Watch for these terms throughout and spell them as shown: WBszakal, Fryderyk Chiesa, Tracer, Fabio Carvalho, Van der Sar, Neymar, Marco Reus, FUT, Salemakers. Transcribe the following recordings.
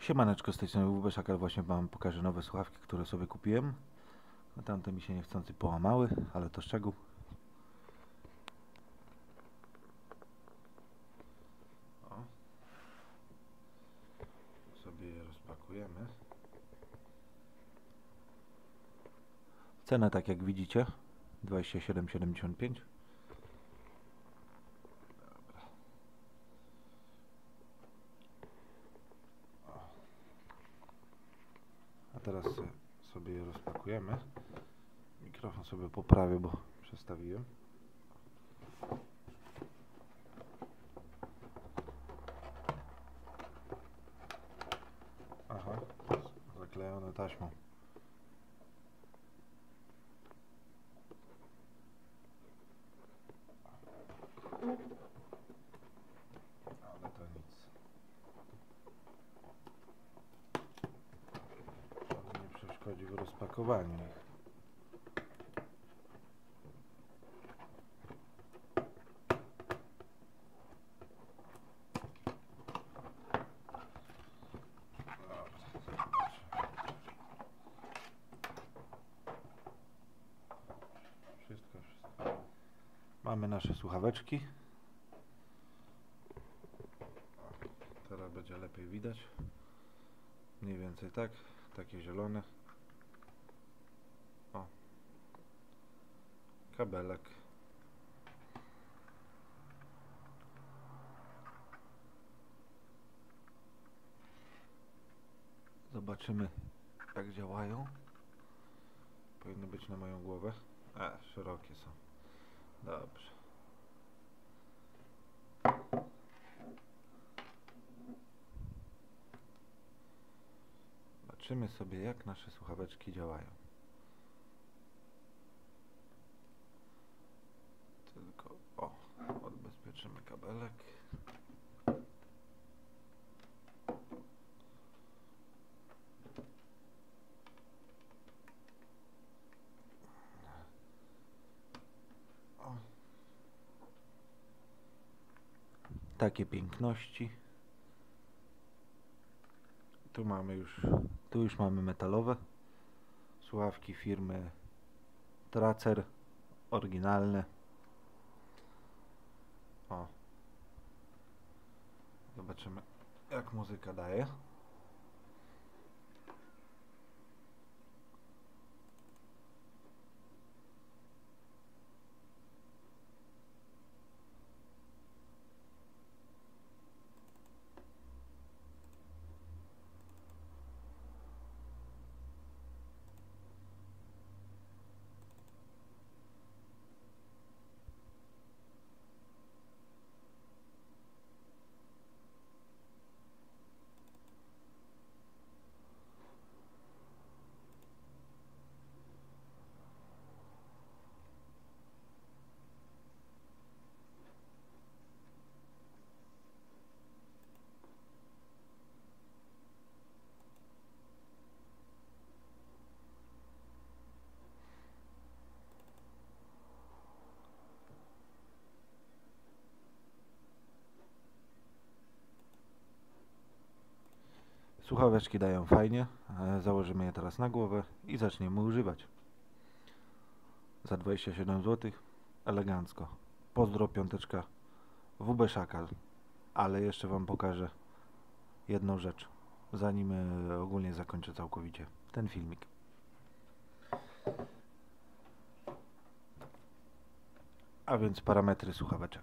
Siemaneczko, z tej strony WBszakal. Właśnie wam pokażę nowe słuchawki, które sobie kupiłem. Tamte mi się niechcący połamały, ale to szczegół. O. Sobie je rozpakujemy. Cena, tak jak widzicie, 27,75. Teraz sobie je rozpakujemy. Mikrofon sobie poprawię, bo przestawiłem. Aha, zaklejone taśmą. Ale to nic. Chodzi o rozpakowanie. Wszystko. Mamy nasze słuchaweczki. Teraz będzie lepiej widać. Mniej więcej tak. Takie zielone. O. Kabelek. Zobaczymy, jak działają. Powinny być na moją głowę. Szerokie są. Dobrze. Zobaczymy sobie, jak nasze słuchaweczki działają. Tylko o, odbezpieczymy kabelek. O. Takie piękności. Tu już mamy metalowe słuchawki firmy Tracer, oryginalne. O. Zobaczymy, jak muzyka daje. Słuchaweczki dają fajnie, założymy je teraz na głowę i zaczniemy używać. Za 27 zł, elegancko. Pozdro, piąteczka, WBszakal. Ale jeszcze wam pokażę jedną rzecz, zanim ogólnie zakończę całkowicie ten filmik. A więc parametry słuchaweczek.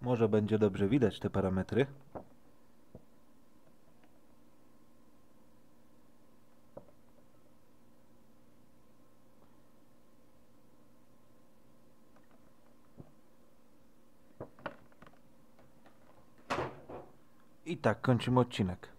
Może będzie dobrze widać te parametry. I tak kończymy odcinek.